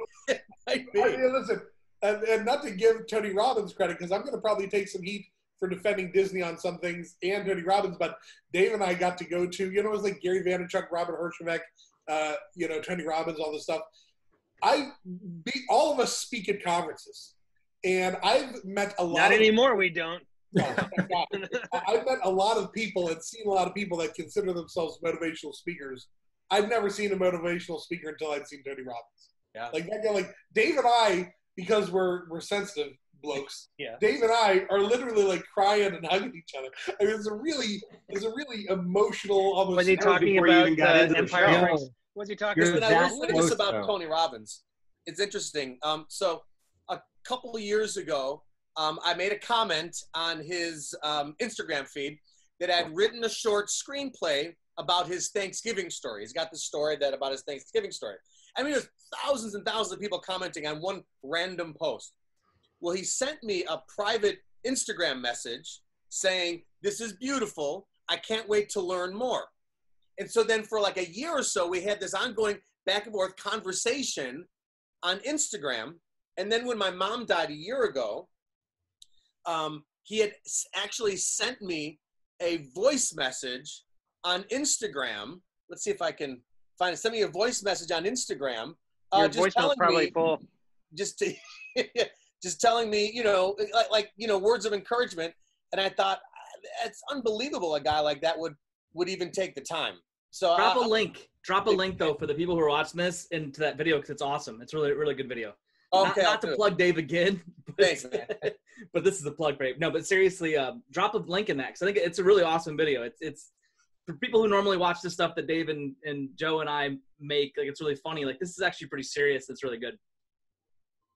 might be. I mean, listen, and not to give Tony Robbins credit, because I'm going to probably take some heat for defending Disney on some things and Tony Robbins, but Dave and I got to go to, you know, it was like Gary Vaynerchuk, Robert Herjavec, you know, Tony Robbins, all this stuff. All of us speak at conferences, and I've met a lot. Not anymore, we don't. I've met a lot of people and seen a lot of people that consider themselves motivational speakers. I've never seen a motivational speaker until I'd seen Tony Robbins. Yeah. Like that guy, like Dave and I, because we're sensitive blokes. Yeah. Dave and I are literally like crying and hugging each other. I mean, it's a really emotional. Almost. Was he talking about Empire? Was he talking about? I was thinking about Tony Robbins. It's interesting. So a couple of years ago, I made a comment on his Instagram feed that I'd written a short screenplay about his Thanksgiving story. He's got this story about his Thanksgiving story. I mean, there's thousands and thousands of people commenting on one random post. Well, he sent me a private Instagram message saying, this is beautiful. I can't wait to learn more. And so then for like a year or so, we had this ongoing back and forth conversation on Instagram. And then when my mom died a year ago, he had actually sent me a voice message on Instagram. Let's see if I can find it. Send me a voice message on Instagram. Your voicemail's probably full. Just telling me, you know, like, you know, words of encouragement. And I thought, it's unbelievable a guy like that would even take the time. So Drop a link though for the people who are watching this into that video, because it's awesome. It's really, really good video. Okay, not to plug Dave again, but, thanks, man. But this is a plug, Dave. No, but seriously, drop a link in that, because I think it's a really awesome video. It's for people who normally watch the stuff that Dave and Joe and I make, like, it's really funny. Like, this is actually pretty serious. It's really good.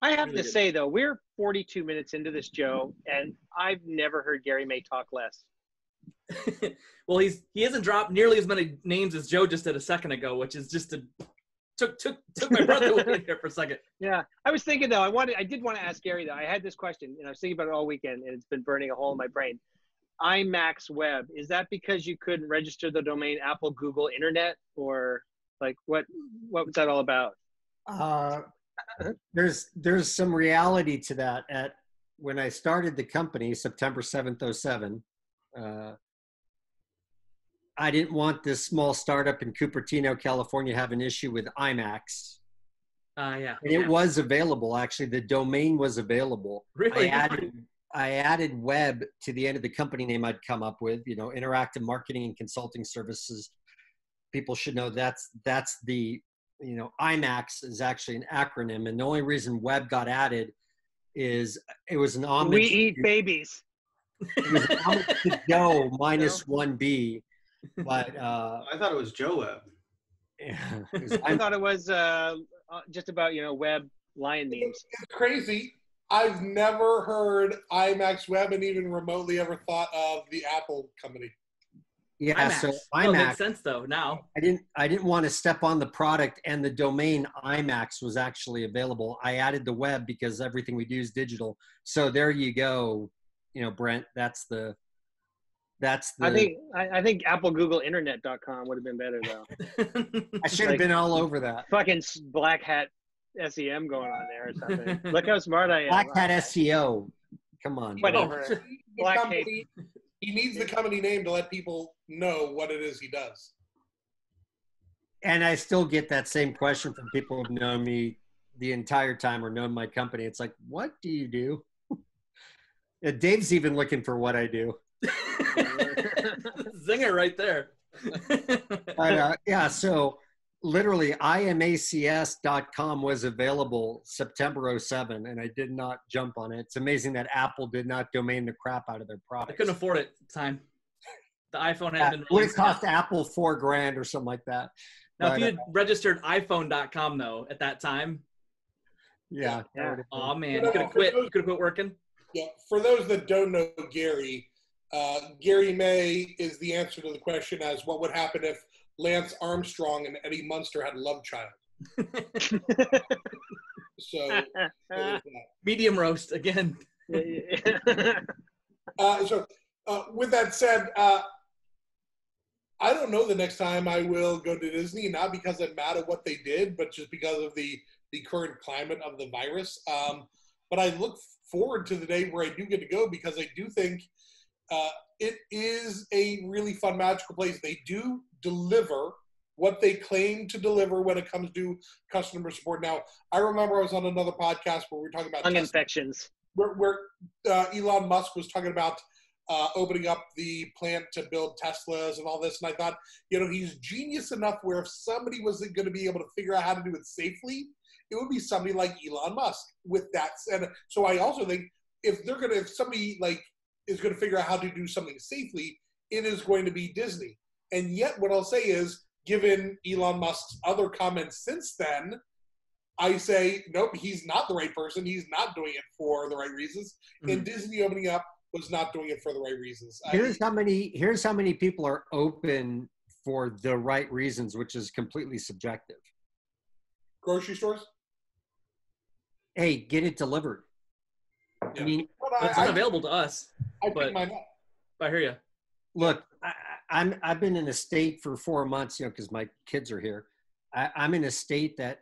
I have to say, though, we're 42 minutes into this, Joe, and I've never heard Gary May talk less. Well, he hasn't dropped nearly as many names as Joe just did a second ago, which is just a took my brother away there for a second. Yeah, I was thinking, though, I did want to ask Gary, though. I had this question, and I was thinking about it all weekend, and it's been burning a hole in my brain. IMAX Web, is that because you couldn't register the domain Apple, Google, Internet, or like what was that all about? There's some reality to that. When I started the company, September 7th, 07, I didn't want this small startup in Cupertino, California, have an issue with IMAX. Yeah. And it was available, actually. The domain was available. Really? I added web to the end of the company name I'd come up with, you know, Interactive Marketing and Consulting Services. People should know that's the, you know, IMAX is actually an acronym. And the only reason web got added is it was an homage. We eat babies. It was an homage to Joe minus 1B. But I thought it was Joe Webb. Yeah, I thought it was just about, you know, web lion memes. It's crazy. I've never heard IMAX Web and even remotely ever thought of the Apple company. Yeah, IMAX. So IMAX. That makes sense though. Now I didn't want to step on the product, and the domain IMAX was actually available. I added the web because everything we do is digital. So there you go. You know, Brent, that's the. I think Apple, Google, Internet.com would have been better though. I should have been all over that. Fucking black hat. SEM going on there or something. Look how smart I am. Black hat SEO. Come on. Whatever. Black company, he needs the company name to let people know what it is he does. And I still get that same question from people who've known me the entire time or known my company. It's like, what do you do? Dave's even looking for what I do. Zinger right there. Yeah, so literally imacs.com was available September 07, and I did not jump on it. It's amazing that Apple did not domain the crap out of their product. I couldn't afford it at the time. The iPhone had been released. It would have cost Apple $4,000 or something like that. Now, but if you had registered iPhone.com, though, at that time. Yeah. Oh, man. You could have quit. You could have quit working. Yeah. For those that don't know Gary, Gary May is the answer to the question as what would happen if Lance Armstrong and Eddie Munster had a love child. So medium roast again. So with that said, I don't know the next time I will go to Disney, not because I'm mad at what they did, but just because of the current climate of the virus. But I look forward to the day where I do get to go, because I do think it is a really fun, magical place. They do deliver what they claim to deliver when it comes to customer support. Now, I remember I was on another podcast where we were talking about lung infections, where Elon Musk was talking about opening up the plant to build Teslas and all this. And I thought, you know, he's genius enough where if somebody wasn't going to be able to figure out how to do it safely, it would be somebody like Elon Musk. With that said, so I also think if somebody like is going to figure out how to do something safely, it is going to be Disney. And yet what I'll say is, given Elon Musk's other comments since then, I say, nope, he's not the right person. He's not doing it for the right reasons. Mm-hmm. And Disney opening up was not doing it for the right reasons. Here's how many people are open for the right reasons, which is completely subjective. Grocery stores? Hey, get it delivered. Yeah. I mean, it's not available to us. I pick mine up. I hear you. Look, I've been in a state for 4 months, you know, because my kids are here. I'm in a state that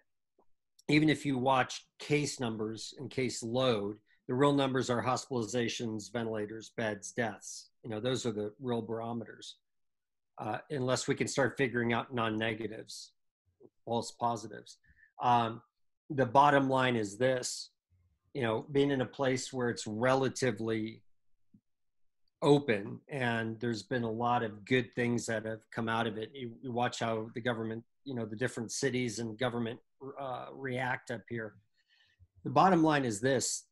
even if you watch case numbers and case load, the real numbers are hospitalizations, ventilators, beds, deaths. You know, those are the real barometers. Unless we can start figuring out non-negatives, false positives. The bottom line is this, you know, being in a place where it's relatively open, and there's been a lot of good things that have come out of it. You watch how the government, you know, the different cities and government react up here. The bottom line is this,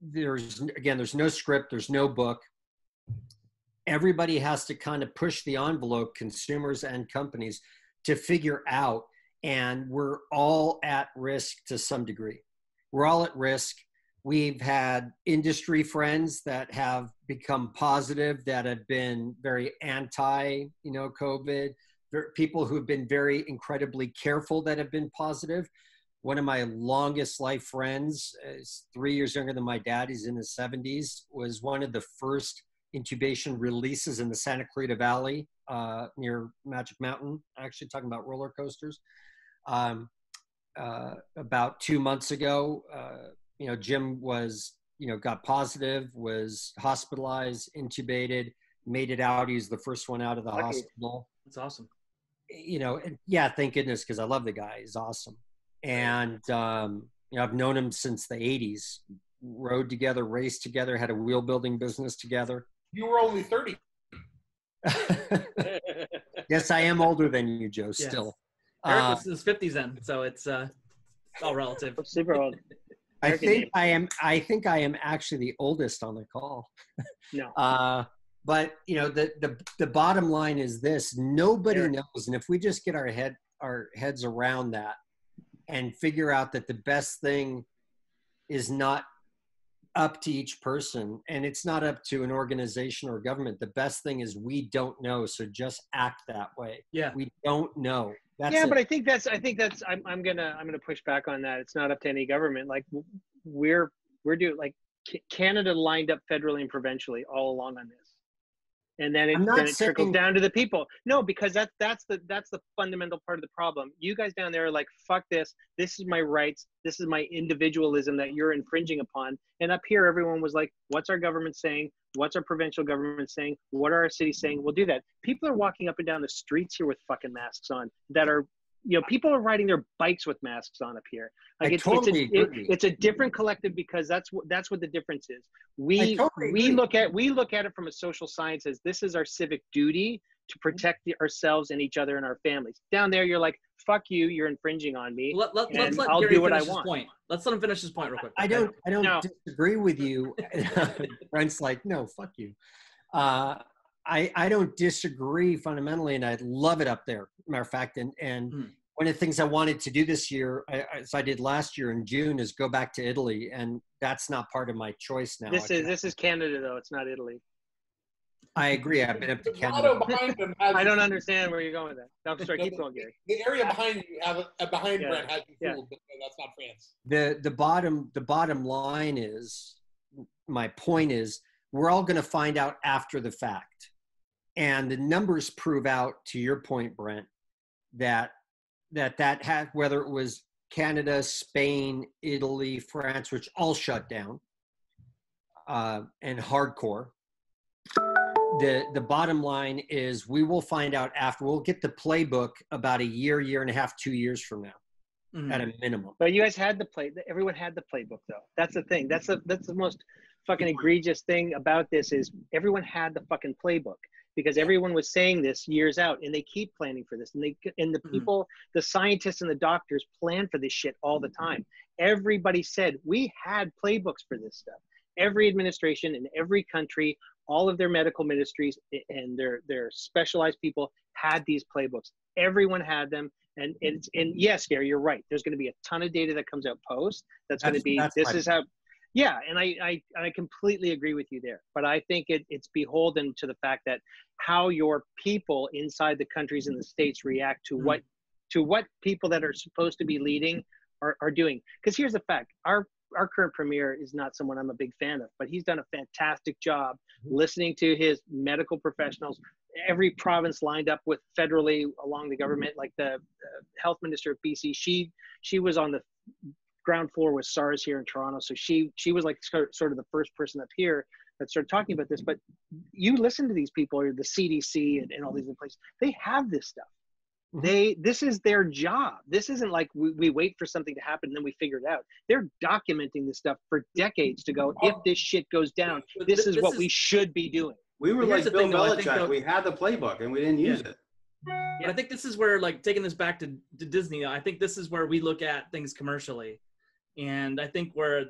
there's no script, there's no book. everybody has to kind of push the envelope, consumers and companies, to figure out, and we're all at risk to some degree. We're all at risk. We've had industry friends that have become positive, that have been very anti, COVID. There are people who've been very incredibly careful that have been positive. One of my longest life friends, is 3 years younger than my dad, he's in his 70s, was one of the first intubation releases in the Santa Clarita Valley near Magic Mountain, actually talking about roller coasters. About 2 months ago, Jim was, got positive, was hospitalized, intubated, made it out. He was the first one out of the hospital. That's awesome. Thank goodness, because I love the guy. He's awesome. And, I've known him since the 80s, rode together, raced together, had a wheel building business together. You were only 30. Yes, I am older than you, Joe, yes. Still. Eric was in his 50s then, so it's all relative. Super old. I think I am actually the oldest on the call. No. But the bottom line is this: nobody knows, and if we just get our heads around that and figure out that the best thing is not up to each person, and it's not up to an organization or government. The best thing is we don't know, so just act that way. Yeah, we don't know. That's it. But I think that's. I'm gonna push back on that. It's not up to any government. Like we're doing, like Canada lined up federally and provincially all along on this, and then it trickles down to the people. No, because that's the fundamental part of the problem. You guys down there are like, fuck this. This is my rights. This is my individualism that you're infringing upon. And up here, everyone was like, what's our government saying? What's our provincial government saying? What are our cities saying? We'll do that. People are walking up and down the streets here with fucking masks on that are, people are riding their bikes with masks on up here. Like it's a different collective, because that's what the difference is. We look at it from a social science as this is our civic duty to protect ourselves and each other and our families. Down there, you're like, fuck you, you're infringing on me. Let's let I'll Gary do what I want. Point. Let's let him finish his point real quick. I don't disagree with you. Brent's like, no, fuck you. I don't disagree fundamentally, and I love it up there. Matter of fact, and one of the things I wanted to do this year, I did last year in June, is go back to Italy, and that's not part of my choice now. This is Canada though; it's not Italy. I agree. I've been up to Canada. I don't understand where you're going with that. No, I'm sorry. Keep going, Gary. The area behind you, Brent, has you fooled, but that's not France. The bottom line is, my point is, we're all going to find out after the fact. And the numbers prove out, to your point, Brent, that had, whether it was Canada, Spain, Italy, France, which all shut down and hardcore, the bottom line is we will find out after. We'll get the playbook about a year and a half, 2 years from now. Mm-hmm. At a minimum. But you guys had everyone had the playbook though. That's the thing. That's the most fucking egregious thing about this, is everyone had the fucking playbook, because everyone was saying this years out, and they keep planning for this, and the people, the scientists and the doctors plan for this shit all the time. Everybody said we had playbooks for this stuff. Every administration in every country, all of their medical ministries and their specialized people had these playbooks. Everyone had them. And yes, Gary, you're right. There's going to be a ton of data that comes out post. And I completely agree with you there. But I think it's beholden to the fact that how your people inside the countries and the states react to what people that are supposed to be leading are doing. Because here's the fact: our current premier is not someone I'm a big fan of, but he's done a fantastic job listening to his medical professionals. Every province lined up with federally along the government, like the health minister of BC, she was on the ground floor with SARS here in Toronto. So she was like sort of the first person up here that started talking about this. But you listen to these people, or the CDC and all these other places, they have this stuff. This is their job. This isn't like we wait for something to happen and then we figure it out. They're documenting this stuff for decades to go. If this shit goes down, this is what we should be doing. We were like Bill Belichick. We had the playbook and we didn't use it. And I think this is where, like, taking this back to Disney, I think this is where we look at things commercially. And I think where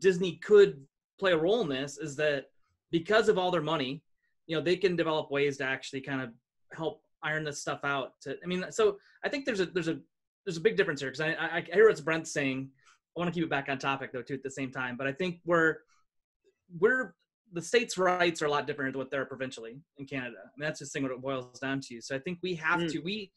Disney could play a role in this is that because of all their money, you know, they can develop ways to actually kind of help iron this stuff out. To, I mean, so I think there's a big difference here, because I hear what Brent's saying. I want to keep it back on topic though too at the same time, but I think the states' rights are a lot different than what they're provincially in Canada. I mean, that's just what it boils down to. So I think we have to, we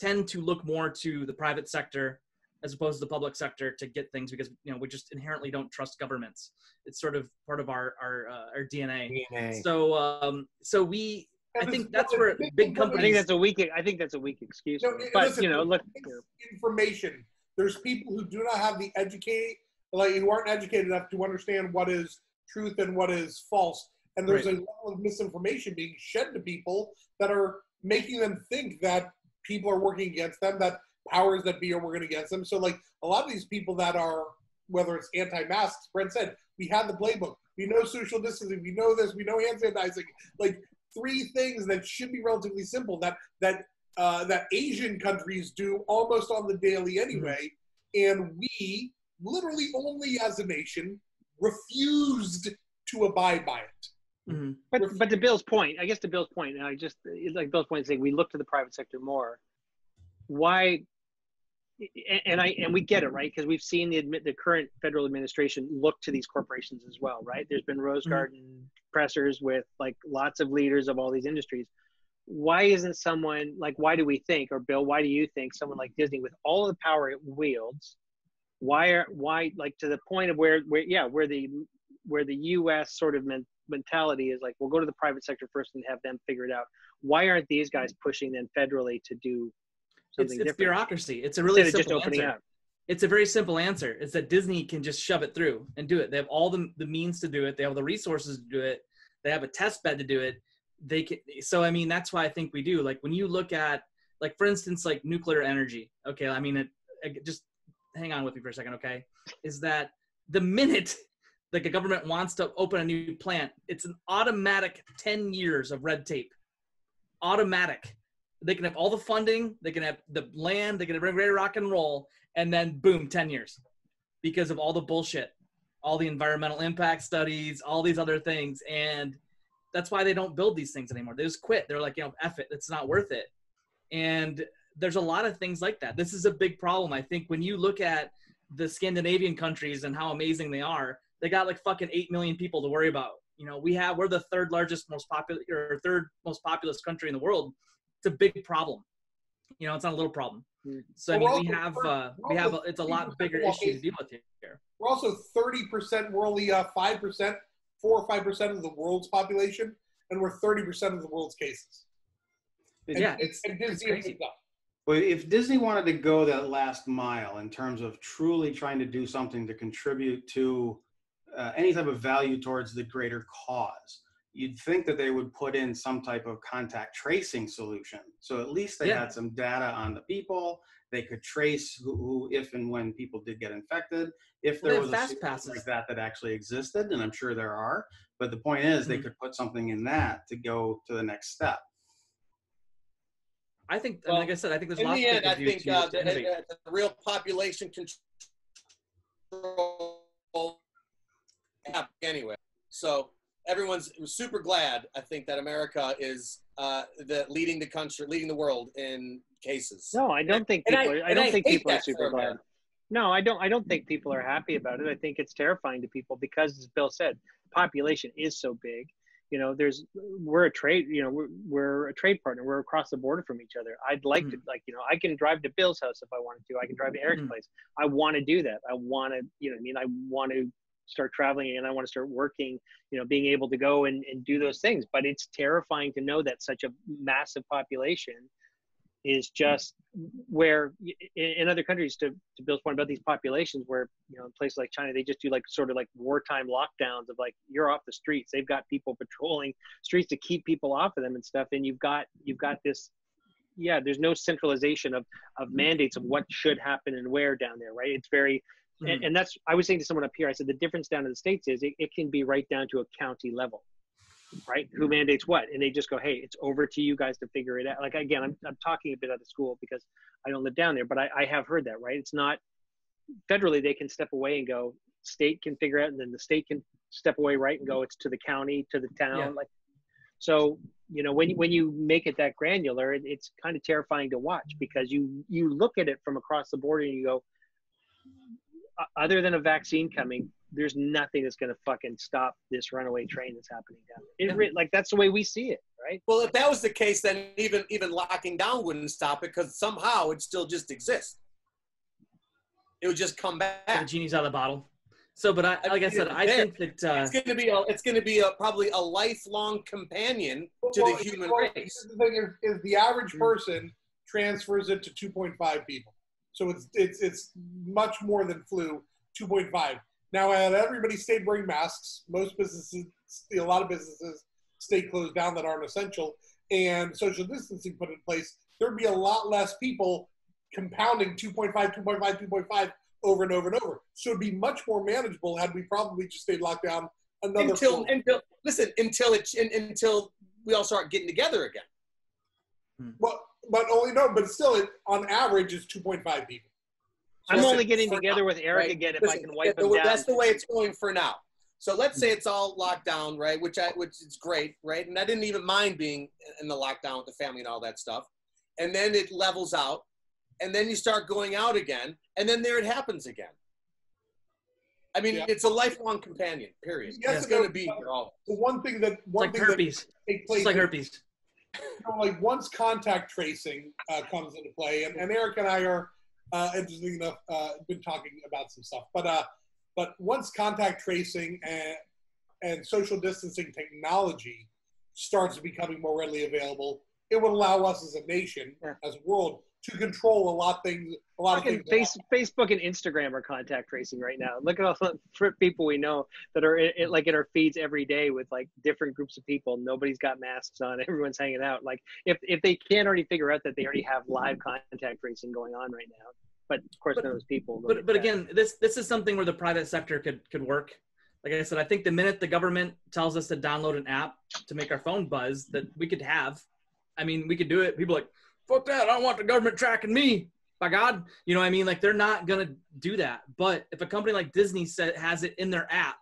tend to look more to the private sector as opposed to the public sector to get things, because, you know, we just inherently don't trust governments. It's sort of part of our DNA. So we, I think that's where big companies. I think that's a weak excuse. No, but listen, you know, look. Information. There's people who do not have the who aren't educated enough to understand what is truth and what is false. And there's a lot of misinformation being shed to people that are making them think that people are working against them, that powers that be are working against them. So like a lot of these people that are, whether it's anti-masks, Brent said, we have the playbook. We know social distancing. We know this. We know hand sanitizing. Like three things that should be relatively simple that Asian countries do almost on the daily anyway. And we literally only as a nation refused to abide by it. But to Bill's point, and I just, like Bill's point is saying, we look to the private sector more. Why? And we get it, right? Because we've seen the current federal administration look to these corporations as well, right? There's been Rose Garden pressers with like lots of leaders of all these industries. Why isn't someone like, why do we think, or Bill, why do you think someone like Disney, with all of the power it wields, why like to the point of where the U.S. sort of mentality is like, we'll go to the private sector first and have them figure it out. Why aren't these guys pushing them federally to do something different? It's bureaucracy. It's a really simple answer. It's a very simple answer. It's that Disney can just shove it through and do it. They have all the means to do it. They have all the resources to do it. They have a test bed to do it. They can, so I mean, that's why I think we do. Like when you look at, like for instance, like nuclear energy. Okay, I mean, it just hang on with me for a second. Okay, is that the minute like a government wants to open a new plant, it's an automatic 10 years of red tape. Automatic. They can have all the funding, they can have the land, they can have ready to rock and roll, and then boom, 10 years because of all the bullshit, all the environmental impact studies, all these other things. And that's why they don't build these things anymore. They just quit. They're like, you know, F it. It's not worth it. And there's a lot of things like that. This is a big problem. I think when you look at the Scandinavian countries and how amazing they are, they got like fucking 8 million people to worry about. You know, we're the third most populous country in the world. It's a big problem. You know, it's not a little problem. So I mean, it's a lot bigger issue to deal with here. We're also 30%, we're only 5%. 4 or 5% of the world's population, and we're 30% of the world's cases. Yeah, it's crazy. Well, if Disney wanted to go that last mile in terms of truly trying to do something to contribute to any type of value towards the greater cause, you'd think that they would put in some type of contact tracing solution. So at least they had some data on the people. They could trace who, if, and when people did get infected. If there was a situation like that actually existed, and I'm sure there are, but the point is they could put something in that to go to the next step. I think, well, like I said, I think there's lots of things to do. In the end, I think the real population control anyway. So everyone's super glad, I think, that America is leading the world in cases. No, I don't think people are super glad. No, I don't think people are happy about it. I think it's terrifying to people because, as Bill said, population is so big. You know, we're a trade partner. We're across the border from each other. I'd like to, like, you know, I can drive to Bill's house if I wanted to. I can drive to Eric's place. I want to do that. I want to, you know what I mean? I want to start traveling and I want to start working, you know, being able to go and do those things. But it's terrifying to know that such a massive population is just where in other countries, to Bill's point about these populations, where, you know, in places like China, they just do like sort of like wartime lockdowns of like, you're off the streets. They've got people patrolling streets to keep people off of them and stuff. And you've got this, yeah, there's no centralization of mandates of what should happen and where down there, right? It's very, and that's, I was saying to someone up here, I said, the difference down in the States is it can be right down to a county level, right? Who mandates what? And they just go, hey, it's over to you guys to figure it out. Like, again, I'm talking a bit out of school because I don't live down there, but I have heard that, right? It's not federally, they can step away and go, state can figure out, and then the state can step away, right? And go, it's to the county, to the town. Yeah. Like, So, you know, when you make it that granular, it's kind of terrifying to watch, because you look at it from across the border and you go, other than a vaccine coming, there's nothing that's going to fucking stop this runaway train that's happening down there. Like, that's the way we see it, right? Well, if that was the case, then even locking down wouldn't stop it, because somehow it still just exists. It would just come back. The genie's out of the bottle. So, but I think that it's going to be probably a lifelong companion to the human race. The thing is the average person transfers it to 2.5 people, so it's much more than flu. 2.5. Now, everybody stayed wearing masks. Most businesses, a lot of businesses, stay closed down that aren't essential, and social distancing put in place. There'd be a lot less people compounding 2.5, 2.5, 2.5 over and over and over. So it'd be much more manageable had we probably just stayed locked down another until we all start getting together again. But still, it on average is 2.5 people. So I'm only getting together with Eric again if I can wipe him down. That's the way it's going for now. So let's say it's all locked down, right? Which is great, right? And I didn't even mind being in the lockdown with the family and all that stuff. And then it levels out, and then you start going out again, and then there it happens again. I mean, it's a lifelong companion. Period. Yes, it's going to be here all. The one thing that takes place, it's like herpes. You know, like, once contact tracing comes into play, and Eric and I are interesting enough been talking about some stuff, but once contact tracing and social distancing technology starts becoming more readily available, it would allow us as a nation, as a world, to control a lot of things. Facebook and Instagram are contact tracing right now. Look at all the people we know that are in our feeds every day with like different groups of people. Nobody's got masks on. Everyone's hanging out. Like, if they can't already figure out that they already have live contact tracing going on right now, but of course none of those people. But again, this is something where the private sector could work. Like I said, I think the minute the government tells us to download an app to make our phone buzz, that we could have. I mean, we could do it. People are like, fuck that, I don't want the government tracking me, by God. You know what I mean? Like, they're not going to do that. But if a company like Disney has it in their app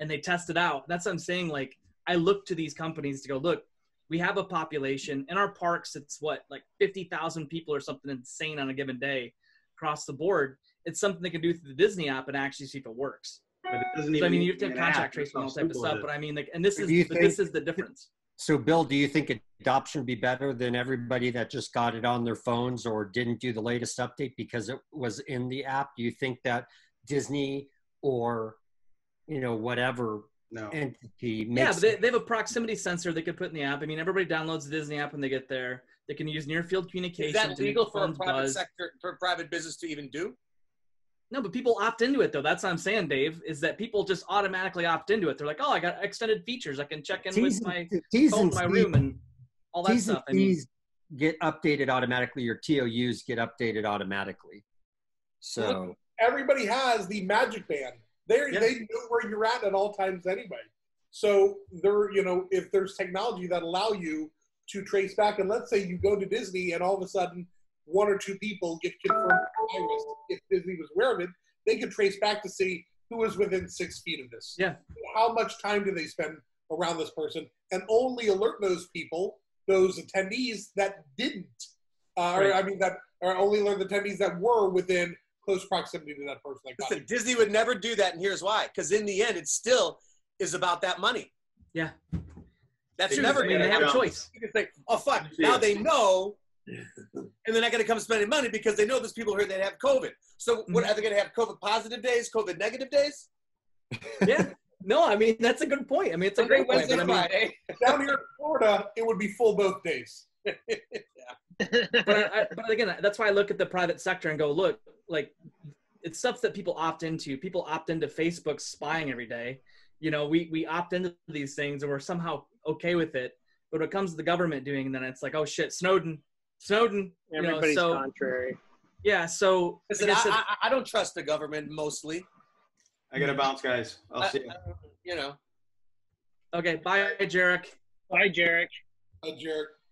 and they test it out, that's what I'm saying. Like, I look to these companies to go, look, we have a population. In our parks, it's like 50,000 people or something insane on a given day across the board. It's something they can do through the Disney app and actually see if it works. But it doesn't even, I mean, you have to have contact tracing and all type of stuff. But I mean, like, and this is the difference. So, Bill, do you think adoption would be better than everybody that just got it on their phones or didn't do the latest update because it was in the app? Do you think that Disney or, you know, whatever entity makes but they have a proximity sensor they could put in the app. I mean, everybody downloads the Disney app when they get there. They can use near-field communication. Is that legal for a private sector, for a private business to even do? No, but people opt into it, though. That's what I'm saying, Dave, is that people just automatically opt into it. They're like, oh, I got extended features. I can check in with my phone in my room and all that stuff. I mean, get updated automatically. Your TOUs get updated automatically. So everybody has the Magic Band. They know where you're at all times anyway. So if there's technology that allow you to trace back, and let's say you go to Disney and all of a sudden one or two people get confirmed virus. If Disney was aware of it, they could trace back to see who was within 6 feet of this. Yeah. How much time do they spend around this person, and only alert those people, those attendees that didn't, only alert the attendees that were within close proximity to that person. Listen, Disney would never do that, and here's why. Because in the end, it still is about that money. Yeah. That's never going to have a choice. You can say, oh, fuck, now they know. And they're not going to come spending money because they know there's people here that have COVID. So what are they going to have? COVID positive days, COVID negative days? Yeah. No, I mean, that's a good point. I mean, it's a great Wednesday point. Down here in Florida, it would be full both days. But again, that's why I look at the private sector and go, look, like, it's stuff that people opt into. People opt into Facebook spying every day. You know, we opt into these things and we're somehow okay with it. But when it comes to the government doing, then it's like, oh shit, Snowden. Everybody's contrary. Yeah, so listen, I don't trust the government mostly. I gotta bounce, guys. I'll see you. Okay, bye, Jarek. Bye, Jarek.